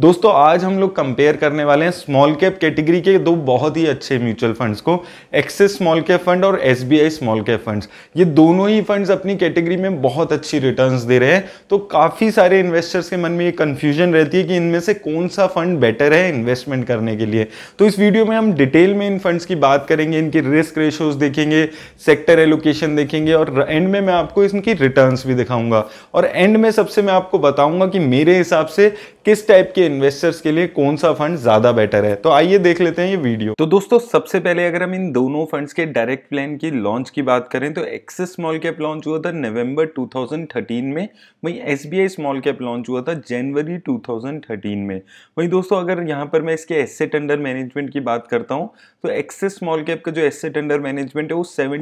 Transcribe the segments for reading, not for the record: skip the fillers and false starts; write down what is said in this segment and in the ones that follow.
दोस्तों आज हम लोग कंपेयर करने वाले हैं स्मॉल कैप कैटेगरी के दो बहुत ही अच्छे म्यूचुअल फंड्स को, एक्सिस स्मॉल कैप फंड और एसबीआई स्मॉल कैप फंड्स। ये दोनों ही फंड्स अपनी कैटेगरी में बहुत अच्छी रिटर्न्स दे रहे हैं। तो काफ़ी सारे इन्वेस्टर्स के मन में ये कंफ्यूजन रहती है कि इनमें से कौन सा फंड बेटर है इन्वेस्टमेंट करने के लिए। तो इस वीडियो में हम डिटेल में इन फंड्स की बात करेंगे, इनकी रिस्क रेशोज देखेंगे, सेक्टर एलोकेशन देखेंगे और एंड में मैं आपको इनकी रिटर्न्स भी दिखाऊंगा। और एंड में सबसे मैं आपको बताऊंगा कि मेरे हिसाब से किस टाइप के इन्वेस्टर्स के लिए कौन सा फंड ज्यादा बेटर है। तो आइए देख लेते हैं ये वीडियो। तो दोस्तों सबसे पहले अगर हम इन दोनों फंड्स के डायरेक्ट प्लान की लॉन्च की बात करें तो एक्सिस स्मॉल कैप लॉन्च हुआ था नवंबर 2013 में, वहीं एसबीआई स्मॉल कैप लॉन्च हुआ था जनवरी 2013 में। वहीं दोस्तों अगर यहाँ पर मैं इसके एसेट अंडर मैनेजमेंट की बात करता हूँ तो एक्सिस स्मॉल कैप का जो एसेट अंडर मैनेजमेंट है वो 7300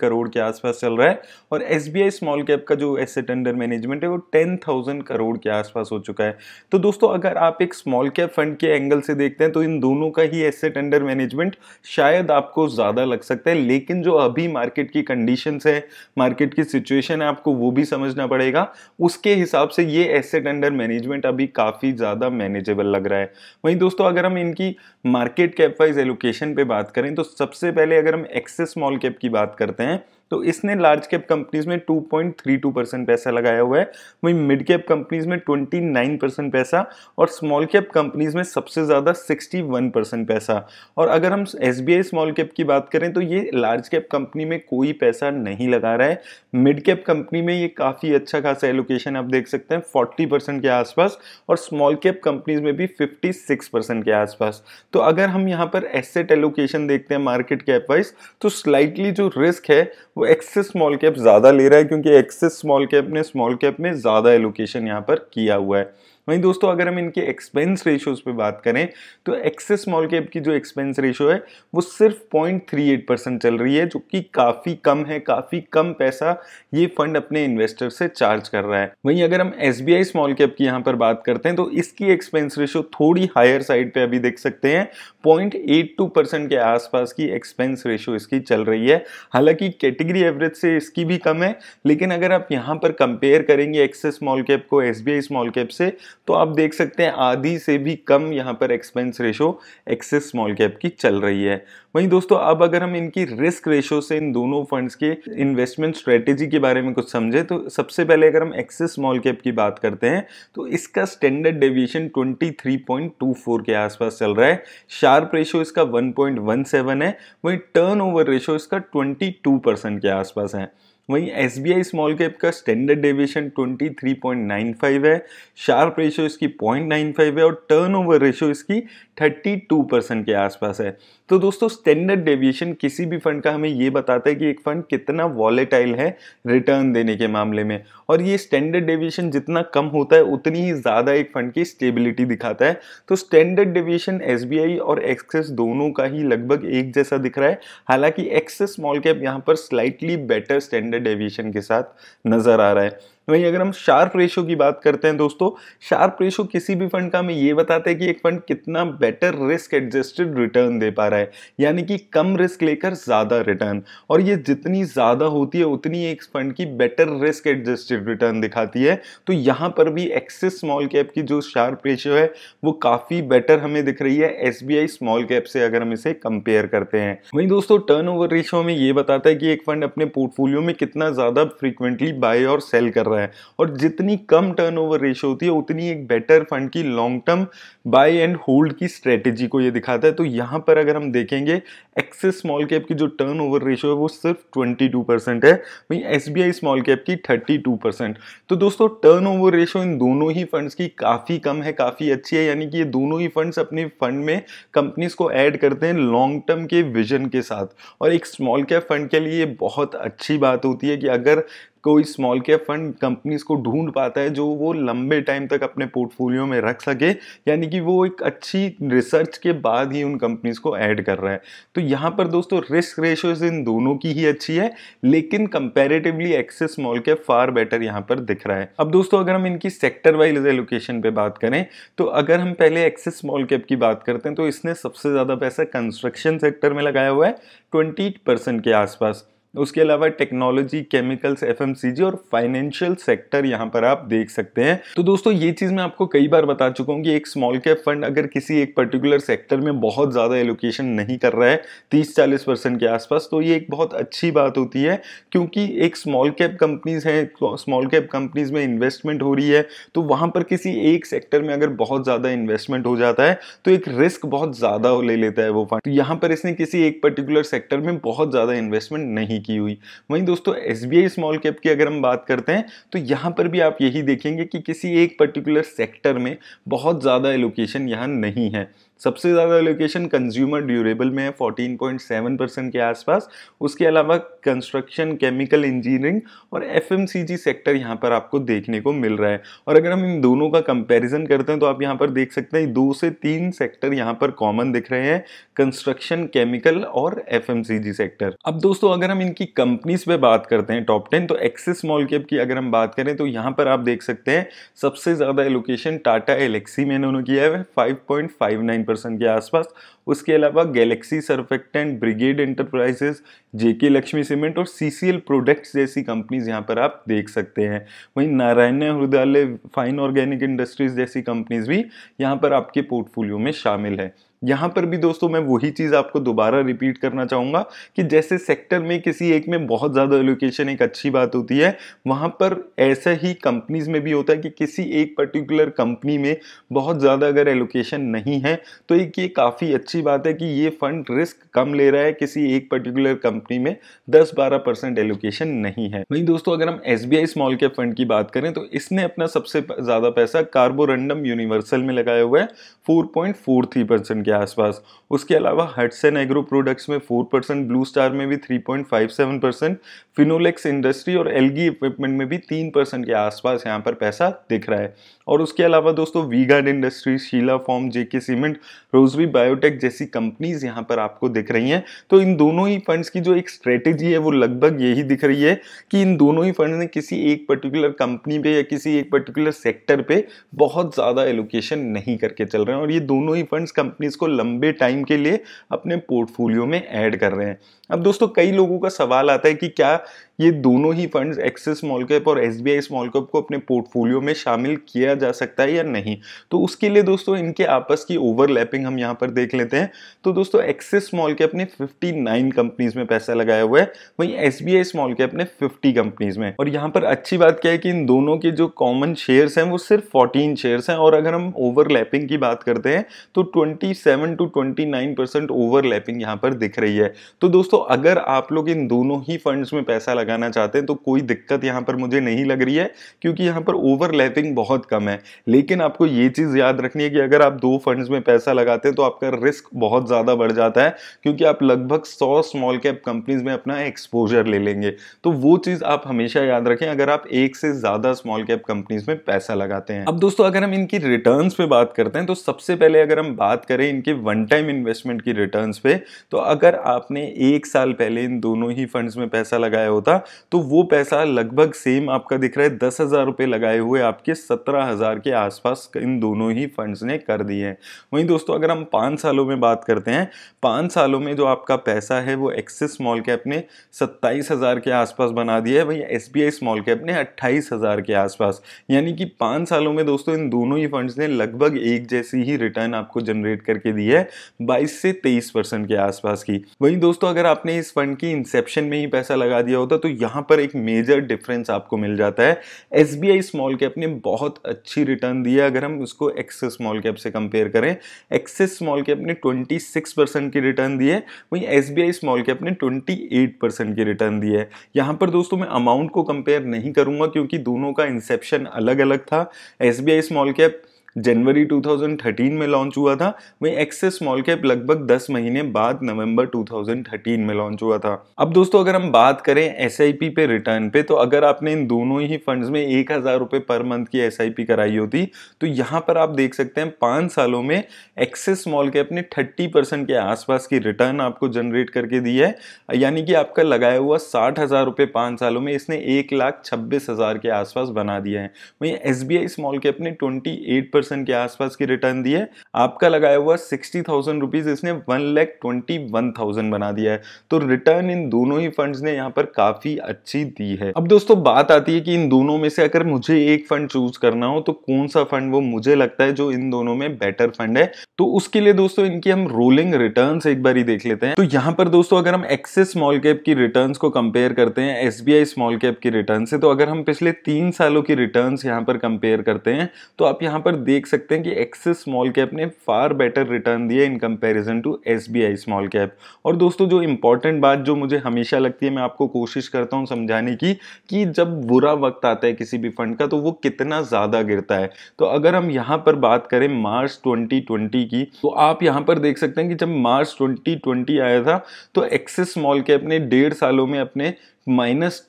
करोड़ के आसपास चल रहा है और एसबीआई स्मॉल कैप का जो एसेट अंडर मैनेजमेंट है वो 10,000 करोड़ के आसपास हो चुका है। तो दोस्तों अगर आप एक स्मॉल कैप फंड के एंगल से देखते हैं तो इन दोनों का ही एसेट अंडर मैनेजमेंट शायद आपको ज़्यादा लग सकता है, लेकिन जो अभी मार्केट की कंडीशंस है, मार्केट की सिचुएशन है, आपको वो भी समझना पड़ेगा। उसके हिसाब से ये एसेट अंडर मैनेजमेंट अभी काफ़ी ज़्यादा मैनेजेबल लग रहा है। वहीं दोस्तों अगर हम इनकी मार्केट कैप वाइज एलोकेशन पे बात करें तो सबसे पहले अगर हम एक्सिस स्मॉल कैप की बात करते हैं तो इसने लार्ज कैप कंपनीज में 2.32% पैसा लगाया हुआ है, वहीं मिड कैप कंपनीज में 29% पैसा और स्मॉल कैप कंपनीज में सबसे ज़्यादा 61% पैसा। और अगर हम एसबीआई स्मॉल कैप की बात करें तो ये लार्ज कैप कंपनी में कोई पैसा नहीं लगा रहा है, मिड कैप कंपनी में ये काफ़ी अच्छा खासा एलोकेशन आप देख सकते हैं 40% के आसपास और स्मॉल कैप कंपनीज में भी 56% के आसपास। तो अगर हम यहाँ पर एसेट एलोकेशन देखते हैं मार्केट कैप वाइज तो स्लाइटली जो रिस्क है वो एक्सिस स्मॉल कैप ज़्यादा ले रहा है क्योंकि एक्सिस स्मॉल कैप ने स्मॉल कैप में ज़्यादा एलोकेशन यहाँ पर किया हुआ है। वहीं दोस्तों अगर हम इनके एक्सपेंस रेशियोज़ पे बात करें तो एक्सिस स्मॉल कैप की जो एक्सपेंस रेशियो है वो सिर्फ 0.38% चल रही है, जो कि काफ़ी कम है, काफ़ी कम पैसा ये फंड अपने इन्वेस्टर से चार्ज कर रहा है। वहीं अगर हम एसबीआई स्मॉल कैप की यहाँ पर बात करते हैं तो इसकी एक्सपेंस रेशियो थोड़ी हायर साइड पर अभी देख सकते हैं, 0.82% के आसपास की एक्सपेंस रेशियो इसकी चल रही है। हालांकि कैटेगरी एवरेज से इसकी भी कम है, लेकिन अगर आप यहाँ पर कंपेयर करेंगे एक्सिस स्मॉल कैप को एसबीआई स्मॉल कैप से तो आप देख सकते हैं आधी से भी कम यहाँ पर expense ratio Axis small cap की चल रही है। वहीं दोस्तों अब अगर हम इनकी रिस्क रेशो से इन दोनों फंड्स के इन्वेस्टमेंट स्ट्रेटेजी के बारे में कुछ समझें तो सबसे पहले अगर हम एक्सिस स्मॉल कैप की बात करते हैं तो इसका स्टैंडर्ड डेविएशन 23.24 के आसपास चल रहा है, शार्प रेशो इसका 1.17 है, वहीं टर्नओवर रेशो इसका 22% के आसपास है। वहीं SBI स्मॉल कैप का स्टैंडर्ड डेविएशन 23.95 है, शार्प रेशियो इसकी 0.95 है और टर्नओवर रेशियो इसकी 32% के आसपास है। तो दोस्तों स्टैंडर्ड डेविएशन किसी भी फंड का हमें ये बताता है कि एक फंड कितना वॉलेटाइल है रिटर्न देने के मामले में, और ये स्टैंडर्ड डेविएशन जितना कम होता है उतनी ही ज़्यादा एक फंड की स्टेबिलिटी दिखाता है। तो स्टैंडर्ड डेविएशन SBI और एक्सिस दोनों का ही लगभग एक जैसा दिख रहा है, हालांकि एक्सिस स्मॉल कैप यहाँ पर स्लाइटली बेटर स्टैंडर्ड डेविएशन के साथ नज़र आ रहा है। वहीं अगर हम शार्प रेशियो की बात करते हैं दोस्तों, शार्प रेशियो किसी भी फंड का हमें ये बताता है कि एक फंड कितना बेटर रिस्क एडजस्टेड रिटर्न दे पा रहा है, यानी कि कम रिस्क लेकर ज़्यादा रिटर्न, और ये जितनी ज़्यादा होती है उतनी एक फंड की बेटर रिस्क एडजस्टेड रिटर्न दिखाती है। तो यहाँ पर भी एक्सिस स्मॉल कैप की जो शार्प रेशियो है वो काफ़ी बेटर हमें दिख रही है एसबीआई स्मॉल कैप से अगर हम इसे कंपेयर करते हैं। वहीं दोस्तों टर्नओवर रेशियो में ये बताता है कि एक फंड अपने पोर्टफोलियो में कितना ज़्यादा फ्रीक्वेंटली बाय और सेल कर है, और जितनी कम टर्नओवर रेशियो होती है उतनी एक बेटर फंड की long term buy and hold की स्ट्रेटेजी को ये दिखाता है। तो यहां पर अगर हम देखेंगे एक्सिस स्मॉल कैप की जो टर्नओवर रेशियो है वो सिर्फ 22% है, वहीं एसबीआई स्मॉल कैप की 32%। तो दोस्तों टर्नओवर रेशियो इन दोनों ही फंड्स की काफ़ी कम है, काफ़ी अच्छी है, यानी कि ये दोनों ही फंड्स अपने फंड में कंपनीज को ऐड करते हैं लॉन्ग टर्म के विजन के साथ, और एक स्मॉल कैप फंड के लिए बहुत अच्छी बात होती है कि अगर कोई स्मॉल कैप फंड कंपनीज को ढूंढ पाता है जो वो लंबे टाइम तक अपने पोर्टफोलियो में रख सके, यानी कि वो एक अच्छी रिसर्च के बाद ही उन कंपनीज को ऐड कर रहा है। तो यहाँ पर दोस्तों रिस्क रेशियोज इन दोनों की ही अच्छी है, लेकिन comparatively Axis small cap far better यहाँ पर दिख रहा है। अब दोस्तों अगर हम इनकी सेक्टर वाइज एलोकेशन पे बात करें तो अगर हम पहले एक्सिस स्मॉल कैप की बात करते हैं तो इसने सबसे ज़्यादा पैसा कंस्ट्रक्शन सेक्टर में लगाया हुआ है 20% के आसपास, उसके अलावा टेक्नोलॉजी, केमिकल्स, एफएमसीजी और फाइनेंशियल सेक्टर यहाँ पर आप देख सकते हैं। तो दोस्तों ये चीज मैं आपको कई बार बता चुका हूँ कि एक स्मॉल कैप फंड अगर किसी एक पर्टिकुलर सेक्टर में बहुत ज्यादा एलोकेशन नहीं कर रहा है 30-40% के आसपास, तो ये एक बहुत अच्छी बात होती है, क्योंकि एक स्मॉल कैप कंपनीज हैं, स्मॉल कैप कंपनीज में इन्वेस्टमेंट हो रही है, तो वहां पर किसी एक सेक्टर में अगर बहुत ज्यादा इन्वेस्टमेंट हो जाता है तो एक रिस्क बहुत ज्यादा ले लेता है वो फंड। तो यहाँ पर इसने किसी एक पर्टिकुलर सेक्टर में बहुत ज्यादा इन्वेस्टमेंट नहीं की हुई। वहीं दोस्तों एसबीआई स्मॉल कैप की अगर हम बात करते हैं तो यहाँ पर भी आप यही देखेंगे कि किसी एक पर्टिकुलर सेक्टर में बहुत ज्यादा एलोकेशन यहाँ नहीं है। सबसे ज़्यादा एलोकेशन कंज्यूमर ड्यूरेबल में है 14.7% के आसपास। उसके अलावा कंस्ट्रक्शन, केमिकल इंजीनियरिंग और एफएमसीजी सेक्टर यहाँ पर आपको देखने को मिल रहा है। और अगर हम इन दोनों का कंपैरिजन करते हैं तो आप यहाँ पर देख सकते हैं 2 से 3 सेक्टर यहाँ पर कॉमन दिख रहे हैं, कंस्ट्रक्शन, केमिकल और एफएमसीजी सेक्टर। अब दोस्तों अगर हम इनकी कंपनीज पर बात करते हैं टॉप 10, तो एक्सिस स्मॉल कैप की अगर हम बात करें तो यहाँ पर आप देख सकते हैं सबसे ज़्यादा एलोकेशन टाटा एलेक्सी में इन्होंने किया है 5.59% के आसपास। उसके अलावा Galaxy Surfactants, Brigade Enterprises, JK Lakshmi Cement और सीसीएल प्रोडक्ट्स जैसी कंपनीज यहाँ पर आप देख सकते हैं। वहीं Narayana Hrudayalaya, Fine Organic Industries जैसी कंपनीज भी यहाँ पर आपके पोर्टफोलियो में शामिल है। यहाँ पर भी दोस्तों मैं वही चीज़ आपको दोबारा रिपीट करना चाहूँगा कि जैसे सेक्टर में किसी एक में बहुत ज़्यादा एलोकेशन एक अच्छी बात होती है, वहाँ पर ऐसा ही कंपनीज में भी होता है कि किसी एक पर्टिकुलर कंपनी में बहुत ज़्यादा अगर एलोकेशन नहीं है तो एक ये काफ़ी अच्छी बात है कि ये फंड रिस्क कम ले रहा है, किसी एक पर्टिकुलर कंपनी में 10-12% एलोकेशन नहीं है। वहीं दोस्तों अगर हम SBI स्मॉल कैप फंड की बात करें तो इसने अपना सबसे ज़्यादा पैसा कार्बोरंडम यूनिवर्सल में लगाया हुआ है 4.43% आसपास। उसके अलावा हटसन एग्रो प्रोडक्ट्स में 4%, ब्लू स्टार में भी 3.57%, फिनोलेक्स इंडस्ट्री और एलगी इक्विपमेंट में भी 3% के आसपास यहाँ पर पैसा दिख रहा है। और उसके अलावा दोस्तों V Guard Industry, Sheela Foam, JK Cement, Rossari Biotech जैसी कंपनीज यहाँ पर आपको दिख रही हैं। तो इन दोनों ही फंड्स की जो एक स्ट्रेटेजी है वो लगभग यही दिख रही है कि इन दोनों ही फंड ने किसी एक पर्टिकुलर कंपनी पे या किसी एक पर्टिकुलर सेक्टर पे बहुत ज़्यादा एलोकेशन नहीं करके चल रहे हैं, और ये दोनों ही फंड्स कंपनीज को लंबे टाइम के लिए अपने पोर्टफोलियो में ऐड कर रहे हैं। अब दोस्तों कई लोगों का सवाल आता है कि क्या ये दोनों ही फंड्स एक्सिस स्मॉल कैप और एसबीआई स्मॉल कैप को अपने पोर्टफोलियो में शामिल किया जा सकता है या नहीं। तो उसके लिए दोस्तों इनके आपस की ओवरलैपिंग हम यहाँ पर देख लेते हैं। तो दोस्तों एक्सिस स्मॉल कैप ने 59 कंपनीज में पैसा लगाया हुआ है, वहीं एसबीआई स्मॉल कैप ने 50 कंपनीज में। और यहाँ पर अच्छी बात क्या है कि इन दोनों के जो कॉमन शेयर्स हैं वो सिर्फ 14 शेयर्स हैं, और अगर हम ओवरलैपिंग की बात करते हैं तो 27 से 29% ओवरलैपिंग यहाँ पर दिख रही है। तो दोस्तों अगर आप लोग इन दोनों ही फंड्स में पैसा लगाना चाहते हैं तो कोई दिक्कत यहाँ पर मुझे नहीं लग रही है, क्योंकि यहाँ पर ओवरलैपिंग बहुत कम है। लेकिन आपको ये चीज़ याद रखनी है कि अगर आप 2 फंड्स में पैसा लगाते हैं तो आपका रिस्क बहुत ज़्यादा बढ़ जाता है, क्योंकि आप लगभग 100 स्मॉल कैप कंपनीज में अपना एक्सपोजर ले लेंगे। तो वो चीज़ आप हमेशा याद रखें अगर आप 1 से ज़्यादा स्मॉल कैप कंपनीज में पैसा लगाते हैं। अब दोस्तों अगर हम इनकी रिटर्न पे बात करते हैं तो सबसे पहले अगर हम बात करें इनके वन टाइम इन्वेस्टमेंट की रिटर्न्स पे, तो अगर आपने 1 साल पहले इन दोनों ही फंड्स में पैसा लगाया होता तो वो पैसा लगभग सेम आपका दिख रहा है, 10,000 रुपये लगाए हुए आपके 17,000 के आसपास इन दोनों ही फंड्स ने कर दिए हैं। वहीं दोस्तों अगर हम 5 सालों में बात करते हैं, 5 सालों में जो आपका पैसा है वो एक्सिस स्मॉल कैप ने 27,000 के आसपास बना दिया है, वहीं एसबीआई स्मॉल कैप ने 28,000 के आसपास। यानी कि 5 सालों में दोस्तों इन दोनों ही फंड्स ने लगभग एक जैसी ही रिटर्न आपको जनरेट करके दी है 22 से 23% के आसपास की। वहीं दोस्तों अगर आपने इस फंड की इंसेप्शन में ही पैसा लगा दिया होता तो यहाँ पर एक मेजर डिफरेंस आपको मिल जाता है। एसबीआई स्मॉल कैप ने बहुत अच्छी रिटर्न दी है अगर हम उसको एक्सिस स्मॉल कैप से कंपेयर करें। एक्सिस स्मॉल कैप ने 26% की रिटर्न दी है, वहीं एसबीआई स्मॉल कैप ने 28% की रिटर्न दी है। यहाँ पर दोस्तों मैं अमाउंट को कंपेयर नहीं करूँगा क्योंकि दोनों का इंसेप्शन अलग अलग था। एसबीआई स्मॉल कैप जनवरी 2013 में लॉन्च हुआ था, वहीं एक्सिस स्मॉल कैप लगभग 10 महीने बाद नवंबर 2013 में लॉन्च हुआ था। अब दोस्तों अगर हम बात करें एसआईपी पे रिटर्न पे, तो अगर आपने इन दोनों ही फंड्स में 1,000 रुपये पर मंथ की एसआईपी कराई होती तो यहाँ पर आप देख सकते हैं 5 सालों में एक्सिस स्मॉल कैप ने 30% के आसपास की रिटर्न आपको जनरेट करके दी है। यानी कि आपका लगाया हुआ 60,000 रुपये 5 सालों में इसने 1,26,000 के आसपास बना दिया है। वहीं एसबीआई स्मॉल कैप ने 28% 3% के आसपास की रिटर्न दी है। आपका लगाया हुआ 60,000 रुपीज इसने 1,21,000 बना दिया है। तो रिटर्न इन दोनों ही फंड्स ने यहाँ पर काफी अच्छी दी है। अब दोस्तों बात आती है कि इन दोनों में से अगर मुझे एक फंड चूज करना हो तो कौन सा फंड वो मुझे लगता है जो इन दोनों में बेटर फंड है। तो उसके लिए दोस्तों इनकी हम रोलिंग रिटर्न्स एक बार ही देख लेते हैं। तो यहाँ पर दोस्तों अगर हम एक्सिस स्मॉल कैप की रिटर्न्स को कंपेयर करते हैं एसबीआई स्मॉल कैप की रिटर्न से, तो अगर हम पिछले 3 सालों की रिटर्न्स यहाँ पर कंपेयर करते हैं तो आप यहाँ पर देख सकते हैं कि एक्सिस स्मॉल कैप ने फार बेटर रिटर्न दिए in comparison to SBI small cap. और दोस्तों जो इंपॉर्टेंट बात जो मुझे हमेशा लगती है, मैं आपको कोशिश करता हूँ समझाने की कि जब बुरा वक्त आता है किसी भी फंड का तो वो कितना ज्यादा गिरता है। तो अगर हम यहाँ पर बात करें मार्च 2020 की, तो आप यहाँ पर देख सकते हैं कि जब मार्च 2020 आया था तो एक्सिस स्मॉल कैप ने 1.5 सालों में अपने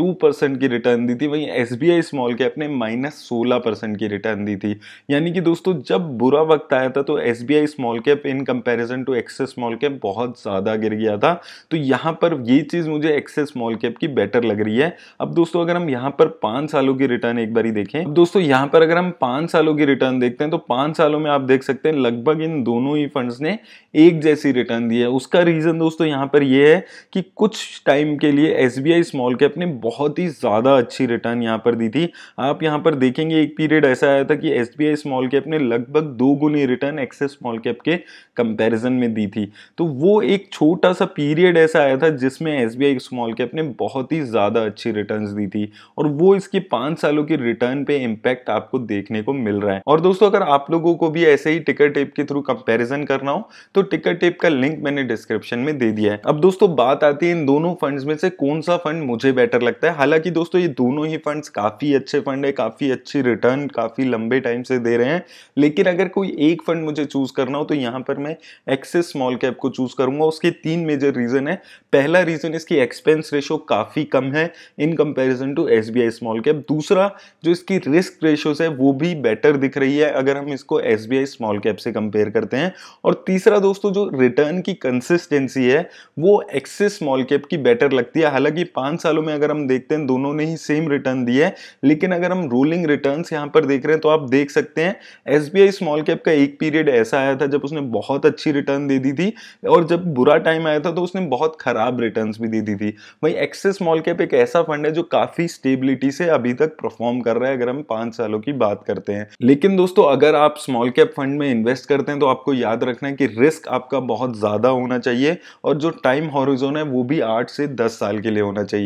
-2% की रिटर्न दी थी, वहीं एसबीआई स्मॉल कैप ने -16% की रिटर्न दी थी। यानी कि दोस्तों जब बुरा वक्त आया था तो SBI small cap in comparison to Axis small cap बहुत ज़्यादा गिर गया था। तो यहाँ पर ये चीज़ मुझे एक्सिस स्मॉल कैप की बेटर लग रही है। अब दोस्तों अगर हम यहाँ पर 5 सालों की रिटर्न एक बार ही देखें, दोस्तों यहाँ पर अगर हम 5 सालों की रिटर्न देखते हैं तो 5 सालों में आप देख सकते हैं लगभग इन दोनों ही फंड्स ने एक जैसी रिटर्न दी है। उसका रीज़न दोस्तों यहाँ पर यह है कि कुछ टाइम के लिए एसबीआई स्मॉल कैप ने बहुत ही ज़्यादा अच्छी रिटर्न यहाँ पर दी थी। आप यहाँ पर देखेंगे एक पीरियड ऐसा आया था कि एसबीआई स्मॉल कैप ने लगभग 2 गुनी रिटर्न एक्सिस स्मॉल कैप के कंपैरिजन में दी थी। तो वो एक छोटा सा पीरियड ऐसा आया था जिसमें एसबीआई स्मॉल कैप ने बहुत ही ज़्यादा अच्छी रिटर्न्स दी थी और वो इसकी 5 सालों की रिटर्न पे इम्पैक्ट आपको देखने को मिल रहा है। और दोस्तों अगर आप लोगों को भी ऐसे ही टिकर टेप के थ्रू कंपेरिजन करना हो तो टिकर टेप का लिंक मैंने डिस्क्रिप्शन में दे दिया है। अब दोस्तों बात आती है इन दोनों फंड्स में से कौन सा फंड मुझे बेटर लगता है। हालांकि दोस्तों ये दोनों ही फंड्स काफी अच्छे फंड है, काफी अच्छी रिटर्न काफी लंबे टाइम से दे रहे हैं, लेकिन अगर कोई एक फंड मुझे चूज करना हो तो यहाँ पर मैं एक्सिस स्मॉल कैप को चूज करूंगा। उसके 3 मेजर रीजन है। पहला रीजन इसकी एक्सपेंस रेशियो काफी कम है in comparison to SBI small cap. दूसरा जो इसकी रिस्क रेशियोज है वो भी बेटर दिख रही है अगर हम इसको एसबीआई स्मॉल कैप से कंपेयर करते हैं। और तीसरा दोस्तों जो रिटर्न की कंसिस्टेंसी है वो एक्सिस स्मॉल कैप की बेटर लगती है। हालांकि 5 सालों में अगर हम देखते हैं दोनों ने ही सेम रिटर्न दी है, लेकिन अगर हम रोलिंग रिटर्न्स यहां पर देख रहे हैं तो आप देख सकते हैं एसबीआई स्मॉल कैप का एक पीरियड ऐसा आया था जब उसने बहुत अच्छी रिटर्न दे दी थी और जब बुरा टाइम आया था तो उसने बहुत खराब रिटर्न्स भी दे दी थी। वहीं एक्सिस स्मॉल कैप एक ऐसा फंड है जो काफी स्टेबिलिटी से अभी तक परफॉर्म कर रहा है अगर हम 5 सालों की बात करते हैं। लेकिन दोस्तों अगर आप स्मॉल कैप फंड में इन्वेस्ट करते हैं तो आपको याद रखना है कि रिस्क आपका बहुत ज्यादा होना चाहिए और जो टाइम हॉरिजॉन है वो भी 8 से 10 साल के लिए होना चाहिए।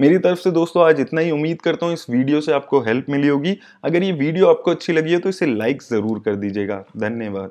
मेरी तरफ से दोस्तों आज इतना ही। उम्मीद करता हूं इस वीडियो से आपको हेल्प मिली होगी। अगर ये वीडियो आपको अच्छी लगी है तो इसे लाइक जरूर कर दीजिएगा। धन्यवाद।